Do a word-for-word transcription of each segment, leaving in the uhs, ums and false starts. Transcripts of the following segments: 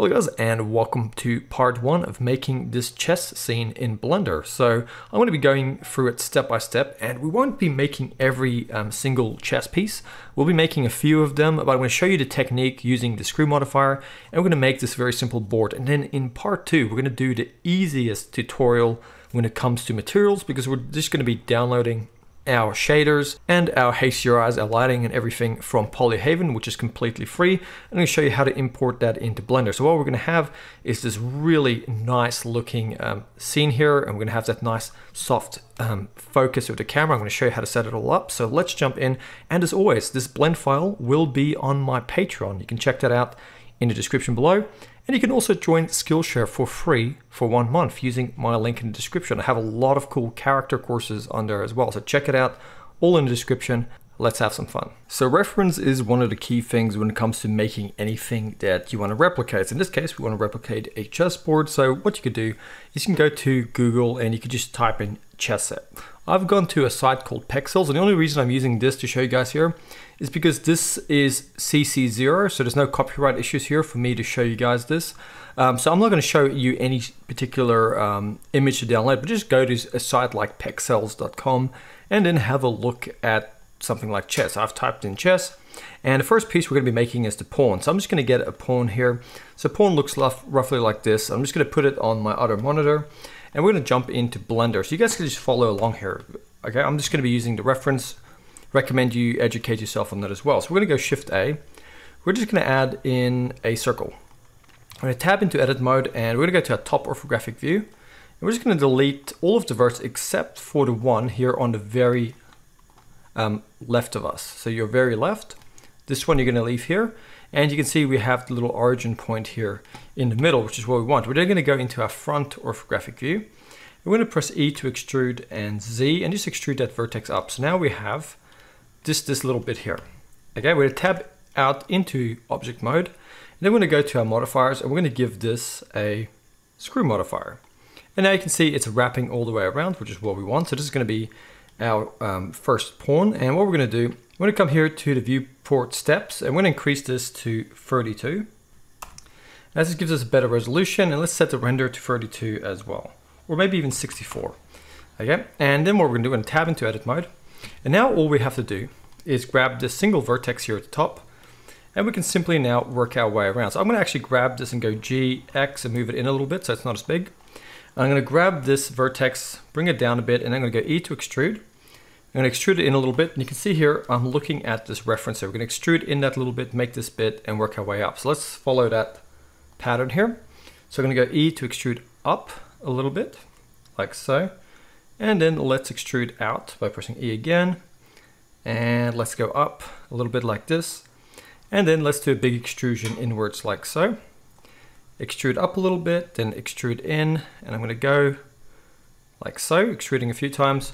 Hello guys, and welcome to part one of making this chess scene in Blender. So I'm going to be going through it step by step, and we won't be making every um, single chess piece. We'll be making a few of them, but I'm going to show you the technique using the screw modifier, and we're going to make this very simple board. And then in part two, we're going to do the easiest tutorial when it comes to materials, because we're just going to be downloading our shaders and our H C R Is, our lighting and everything from Polyhaven, which is completely free. I'm going to show you how to import that into Blender. So what we're going to have is this really nice looking um, scene here, and we're going to have that nice soft um, focus of the camera. I'm going to show you how to set it all up. So let's jump in. And as always, this blend file will be on my Patreon. You can check that out in the description below. And you can also join Skillshare for free for one month using my link in the description. I have a lot of cool character courses on there as well, so check it out, all in the description. Let's have some fun. So reference is one of the key things when it comes to making anything that you want to replicate. So in this case, we want to replicate a chessboard. So what you could do is you can go to Google and you could just type in chess set. I've gone to a site called Pexels, and the only reason I'm using this to show you guys here is because this is C C zero, so there's no copyright issues here for me to show you guys this. Um, so I'm not going to show you any particular um, image to download, but just go to a site like pexels dot com and then have a look at something like chess. I've typed in chess, and the first piece we're going to be making is the pawn. So I'm just going to get a pawn here. So pawn looks roughly like this. I'm just going to put it on my other monitor, and we're going to jump into Blender. So you guys can just follow along here. Okay, I'm just going to be using the reference. Recommend you educate yourself on that as well. So we're going to go Shift A. We're just going to add in a circle. I'm going to tab into edit mode, and we're going to go to our top orthographic view. And we're just going to delete all of the verts except for the one here on the very Um, left of us. So your very left, this one you're going to leave here, and you can see we have the little origin point here in the middle, which is what we want. We're then going to go into our front orthographic view. We're going to press E to extrude and Z, and just extrude that vertex up. So now we have just this little bit here. Okay, we're going to tab out into object mode, and then we're going to go to our modifiers, and we're going to give this a screw modifier. And now you can see it's wrapping all the way around, which is what we want. So this is going to be our um, first pawn. And what we're going to do, we're going to come here to the viewport steps, and we're going to increase this to thirty-two. Now this gives us a better resolution, and let's set the render to thirty-two as well, or maybe even sixty-four. Okay, and then what we're going to do, we're going to tab into edit mode, and now all we have to do is grab this single vertex here at the top, and we can simply now work our way around. So I'm going to actually grab this and go G, X, and move it in a little bit so it's not as big. I'm going to grab this vertex, bring it down a bit, and I'm going to go E to extrude. I'm going to extrude it in a little bit, and you can see here I'm looking at this reference. So we're going to extrude in that little bit, make this bit, and work our way up. So let's follow that pattern here. So I'm going to go E to extrude up a little bit, like so. And then let's extrude out by pressing E again. And let's go up a little bit like this. And then let's do a big extrusion inwards like so. Extrude up a little bit, then extrude in, and I'm going to go like so, extruding a few times.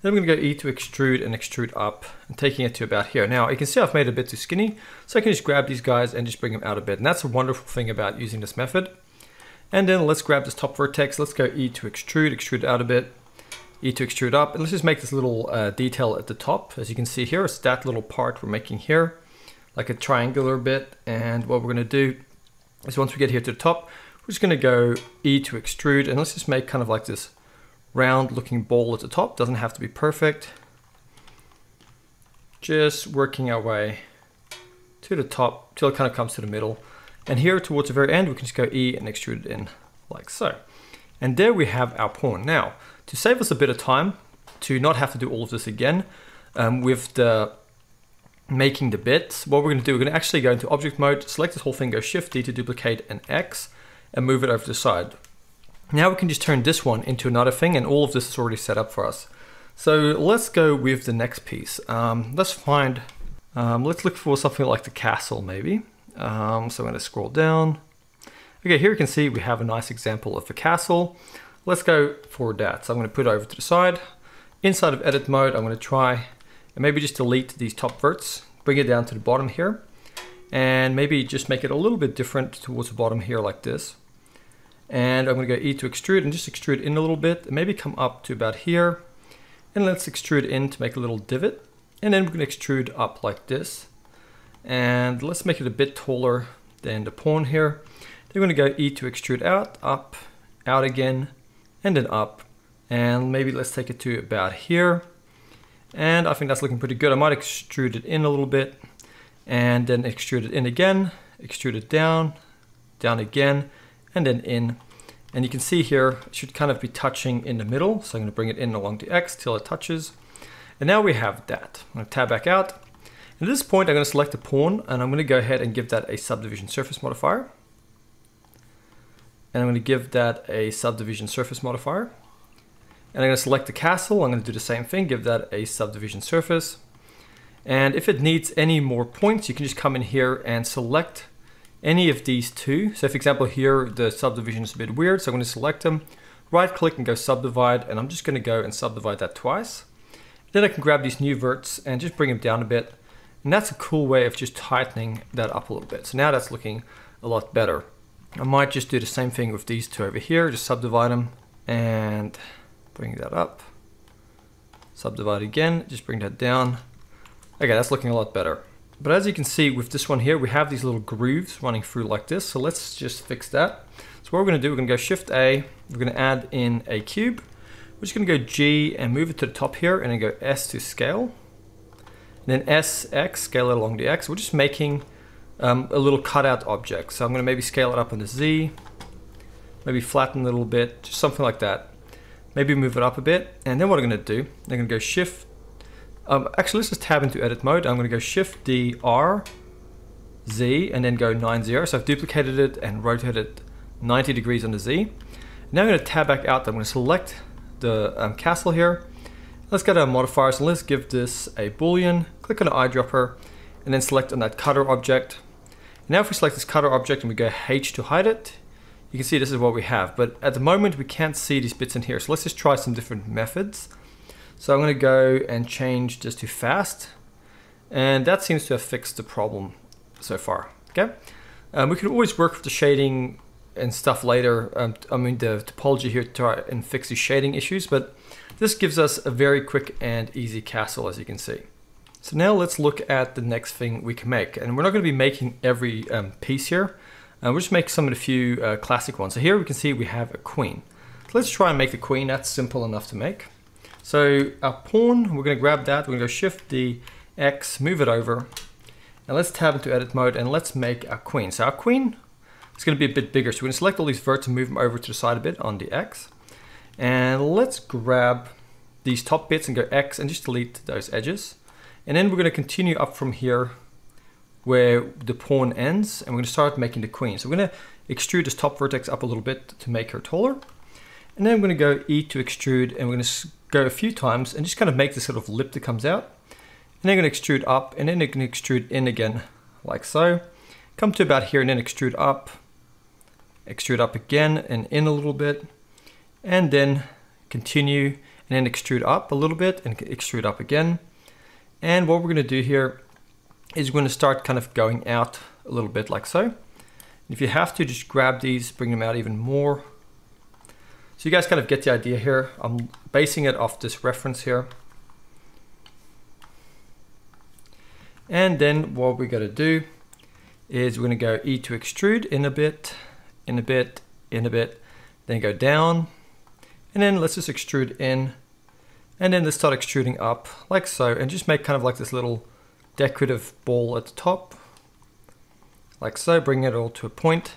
Then I'm going to go E to extrude and extrude up, and taking it to about here. Now you can see I've made it a bit too skinny, so I can just grab these guys and just bring them out a bit. And that's a wonderful thing about using this method. And then let's grab this top vertex. Let's go E to extrude, extrude it out a bit, E to extrude up. And let's just make this little uh, detail at the top. As you can see here, it's that little part we're making here, like a triangular bit. And what we're going to do is once we get here to the top, we're just going to go E to extrude, and let's just make kind of like this round looking ball at the top. Doesn't have to be perfect. Just working our way to the top till it kind of comes to the middle. And here towards the very end, we can just go E and extrude it in like so. And there we have our pawn. Now, to save us a bit of time, to not have to do all of this again um, with the making the bits, what we're going to do, we're going to actually go into object mode, select this whole thing, go Shift D to duplicate an X, and move it over to the side. Now we can just turn this one into another thing, and all of this is already set up for us. So let's go with the next piece. Um, let's find, um, let's look for something like the castle maybe. Um, so I'm going to scroll down. Okay, here you can see we have a nice example of the castle. Let's go for that. So I'm going to put it over to the side. Inside of edit mode, I'm going to try and maybe just delete these top verts, bring it down to the bottom here, and maybe just make it a little bit different towards the bottom here like this. And I'm going to go E to extrude and just extrude in a little bit, and maybe come up to about here. And let's extrude in to make a little divot. And then we're going to extrude up like this. And let's make it a bit taller than the pawn here. You're going to go E to extrude out, up, out again, and then up. And maybe let's take it to about here. And I think that's looking pretty good. I might extrude it in a little bit and then extrude it in again, extrude it down, down again, and then in. And you can see here, it should kind of be touching in the middle. So I'm going to bring it in along the X till it touches. And now we have that. I'm going to tab back out. At this point, I'm going to select the pawn and I'm going to go ahead and give that a subdivision surface modifier. And I'm going to give that a subdivision surface modifier. And I'm going to select the castle. I'm going to do the same thing, give that a subdivision surface. And if it needs any more points, you can just come in here and select any of these two. So for example, here, the subdivision is a bit weird. So I'm going to select them, right click and go subdivide. And I'm just going to go and subdivide that twice. Then I can grab these new verts and just bring them down a bit. And that's a cool way of just tightening that up a little bit. So now that's looking a lot better. I might just do the same thing with these two over here, just subdivide them and bring that up, subdivide again, just bring that down. Okay, that's looking a lot better. But as you can see with this one here, we have these little grooves running through like this. So let's just fix that. So what we're gonna do, we're gonna go Shift A, we're gonna add in a cube. We're just gonna go G and move it to the top here and then go S to scale. And then S, X, scale it along the X. We're just making um, a little cutout object. So I'm gonna maybe scale it up on the Z, maybe flatten it a little bit, just something like that. Maybe move it up a bit. And then what I'm gonna do, I'm gonna go Shift, um, actually let's just tab into edit mode. I'm gonna go Shift D, R, Z, and then go nine zero. So I've duplicated it and rotated it ninety degrees on the Z. Now I'm gonna tab back out. I'm gonna select the um, castle here. Let's go to our modifiers and let's give this a Boolean. Click on the eyedropper and then select on that cutter object. Now if we select this cutter object and we go H to hide it, you can see this is what we have, but at the moment we can't see these bits in here. So let's just try some different methods. So I'm gonna go and change this to fast. And that seems to have fixed the problem so far, okay? Um, we can always work with the shading and stuff later. Um, I mean, the topology here to try and fix the shading issues, but this gives us a very quick and easy castle, as you can see. So now let's look at the next thing we can make. And we're not gonna be making every um, piece here. Uh, we'll just make some of the few uh, classic ones. So here we can see we have a queen. So let's try and make the queen. That's simple enough to make. So our pawn, we're gonna grab that. We're gonna go Shift D, X, move it over. And let's tab into edit mode and let's make our queen. So our queen is gonna be a bit bigger. So we're gonna select all these verts and move them over to the side a bit on the X. And let's grab these top bits and go X and just delete those edges. And then we're gonna continue up from here where the pawn ends, and we're gonna start making the queen. So we're gonna extrude this top vertex up a little bit to make her taller. And then we're gonna go E to extrude, and we're gonna go a few times and just kind of make this sort of lip that comes out. And then we're gonna extrude up, and then you can extrude in again, like so. Come to about here and then extrude up, extrude up again and in a little bit, and then continue, and then extrude up a little bit and extrude up again. And what we're gonna do here is going to start kind of going out a little bit like so. And if you have to, just grab these, bring them out even more. So you guys kind of get the idea here. I'm basing it off this reference here. And then what we're going to do is we're going to go E to extrude in a bit, in a bit, in a bit, then go down. And then let's just extrude in. And then let's start extruding up like so, and just make kind of like this little decorative ball at the top, like so, bring it all to a point,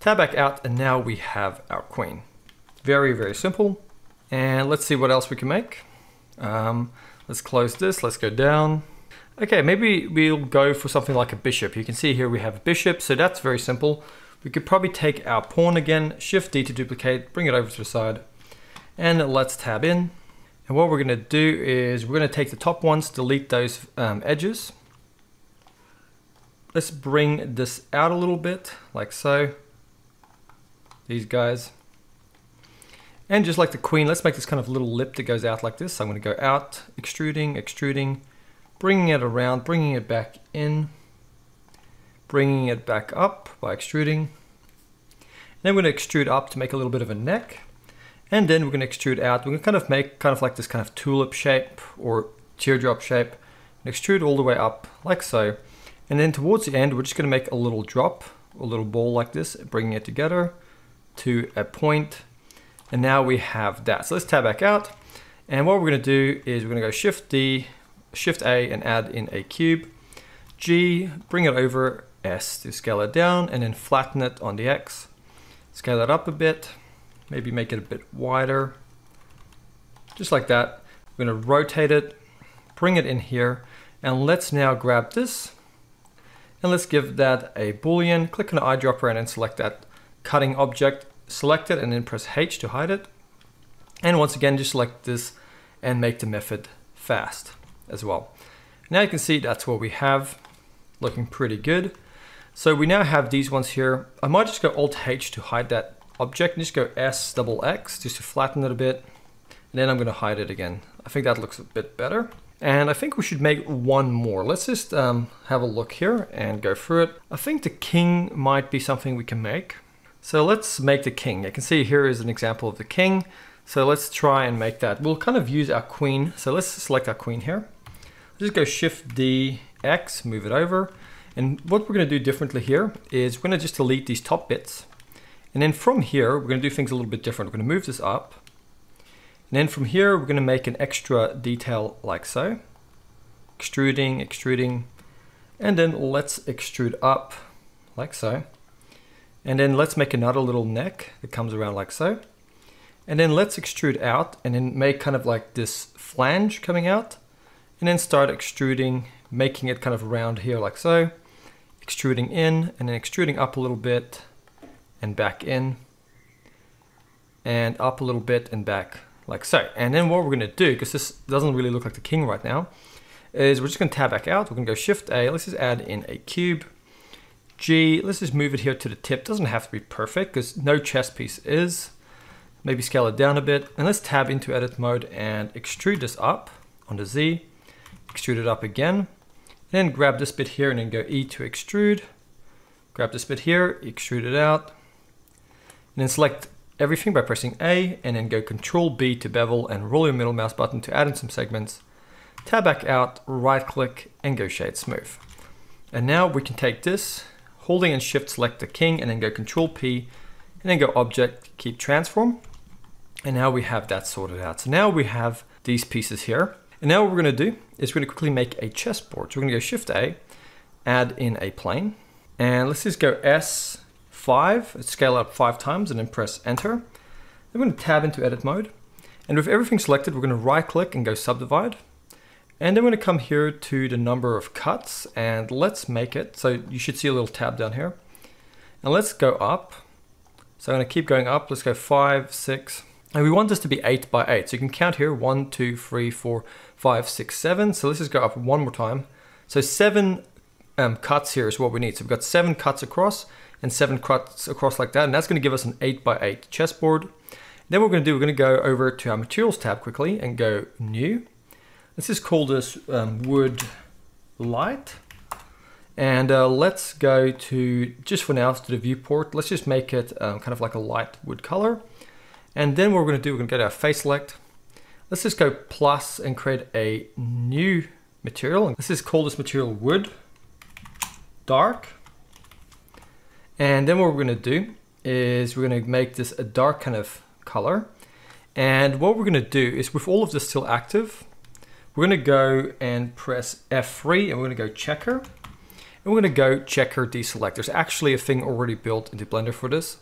tab back out, and now we have our queen. Very, very simple. And let's see what else we can make. Um, let's close this, let's go down. Okay, maybe we'll go for something like a bishop. You can see here we have a bishop, so that's very simple. We could probably take our pawn again, Shift D to duplicate, bring it over to the side, and let's tab in. And what we're gonna do is we're gonna take the top ones, delete those um, edges. Let's bring this out a little bit, like so, these guys. And just like the queen, let's make this kind of little lip that goes out like this. So I'm gonna go out, extruding, extruding, bringing it around, bringing it back in, bringing it back up by extruding. And then we're gonna extrude up to make a little bit of a neck. And then we're gonna extrude out. We're gonna kind of make kind of like this kind of tulip shape or teardrop shape, and extrude all the way up like so. And then towards the end, we're just gonna make a little drop a little bowl like this, bringing it together to a point. And now we have that. So let's tab back out. And what we're gonna do is we're gonna go Shift D, Shift A, and add in a cube. G, bring it over, S to scale it down, and then flatten it on the X. Scale it up a bit, maybe make it a bit wider, just like that. We're gonna rotate it, bring it in here, and let's now grab this, and let's give that a Boolean. Click on the eyedropper and then select that cutting object, select it, and then press H to hide it. And once again, just select this and make the method fast as well. Now you can see that's what we have, looking pretty good. So we now have these ones here. I might just go Alt-H to hide that object, and just go S double X just to flatten it a bit. And then I'm gonna hide it again. I think that looks a bit better. And I think we should make one more. Let's just um, have a look here and go through it. I think the king might be something we can make. So let's make the king. You can see here is an example of the king. So let's try and make that. We'll kind of use our queen. So let's select our queen here. Just go Shift D, X, move it over. And what we're gonna do differently here is we're gonna just delete these top bits. And then from here, we're gonna do things a little bit different. We're gonna move this up. And then from here, we're gonna make an extra detail like so. Extruding, extruding. And then let's extrude up like so. And then let's make another little neck that comes around like so. And then let's extrude out and then make kind of like this flange coming out. And then start extruding, making it kind of round here like so, extruding in and then extruding up a little bit and back in and up a little bit and back like so. And then what we're gonna do, because this doesn't really look like the king right now, is we're just gonna tab back out. We're gonna go Shift A, let's just add in a cube. G, let's just move it here to the tip. Doesn't have to be perfect because no chess piece is. Maybe scale it down a bit and let's tab into edit mode and extrude this up onto Z. Extrude it up again, then grab this bit here and then go E to extrude. Grab this bit here, extrude it out, and then select everything by pressing A and then go Control B to bevel and roll your middle mouse button to add in some segments. Tab back out, right click and go Shade Smooth. And now we can take this, holding and Shift select the king and then go Control P and then go Object, keep Transform. And now we have that sorted out. So now we have these pieces here. And now what we're gonna do is we're gonna quickly make a chessboard. So we're gonna go Shift A, add in a plane, and let's just go S five, scale up five times and then press Enter. Then we're gonna tab into edit mode. And with everything selected, we're gonna right click and go Subdivide. And then we're gonna come here to the number of cuts and let's make it. So you should see a little tab down here. And let's go up. So I'm gonna keep going up, let's go five, six, and we want this to be eight by eight. So you can count here, one, two, three, four, five, six, seven. So let's just go up one more time. So seven um, cuts here is what we need. So we've got seven cuts across and seven cuts across like that. And that's gonna give us an eight by eight chessboard. Then what we're gonna do, we're gonna go over to our materials tab quickly and go new. Let's just call this um, wood light. And uh, let's go to, just for now, to the viewport. Let's just make it um, kind of like a light wood color. And then what we're gonna do, we're gonna go to our face select. Let's just go plus and create a new material. And let's just call this material wood, dark. And then what we're gonna do is we're gonna make this a dark kind of color. And what we're gonna do is with all of this still active, we're gonna go and press F three and we're gonna go checker. And we're gonna go checker deselect. There's actually a thing already built into Blender for this.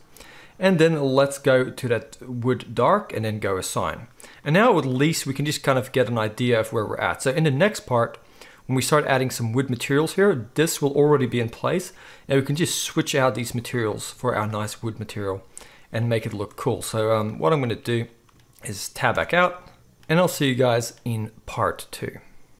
And then let's go to that wood dark and then go assign. And now at least we can just kind of get an idea of where we're at. So in the next part, when we start adding some wood materials here, this will already be in place and we can just switch out these materials for our nice wood material and make it look cool. So um, what I'm gonna do is tab back out and I'll see you guys in part two.